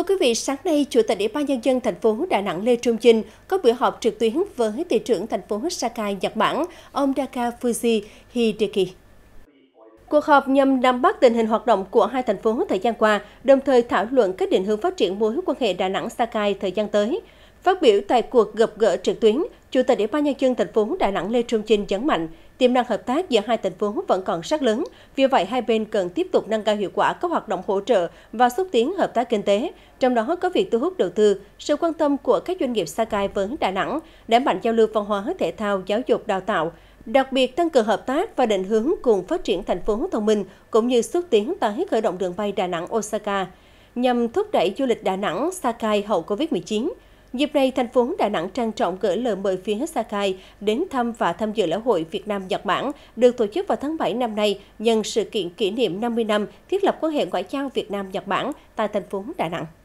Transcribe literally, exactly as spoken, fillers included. Thưa quý vị, sáng nay, Chủ tịch Ủy ban Nhân dân thành phố Đà Nẵng Lê Trung Chinh có buổi họp trực tuyến với thị trưởng thành phố Sakai, Nhật Bản, ông Daka Fuji Hideki. Cuộc họp nhằm nắm bắt tình hình hoạt động của hai thành phố thời gian qua, đồng thời thảo luận các định hướng phát triển mối quan hệ Đà Nẵng-Sakai thời gian tới. Phát biểu tại cuộc gặp gỡ trực tuyến, Chủ tịch Ủy ban Nhân dân thành phố Đà Nẵng Lê Trung Chinh nhấn mạnh, tiềm năng hợp tác giữa hai thành phố vẫn còn rất lớn, vì vậy hai bên cần tiếp tục nâng cao hiệu quả các hoạt động hỗ trợ và xúc tiến hợp tác kinh tế, trong đó có việc thu hút đầu tư, sự quan tâm của các doanh nghiệp Sakai với Đà Nẵng, đẩy mạnh giao lưu văn hóa, thể thao, giáo dục, đào tạo, đặc biệt tăng cường hợp tác và định hướng cùng phát triển thành phố thông minh, cũng như xúc tiến tới khởi động đường bay Đà Nẵng-Osaka, nhằm thúc đẩy du lịch Đà Nẵng-Sakai hậu Covid mười chín. Dịp này, thành phố Đà Nẵng trang trọng gửi lời mời phía Sakai đến thăm và tham dự lễ hội Việt Nam-Nhật Bản được tổ chức vào tháng bảy năm nay nhân sự kiện kỷ niệm năm mươi năm thiết lập quan hệ ngoại giao Việt Nam-Nhật Bản tại thành phố Đà Nẵng.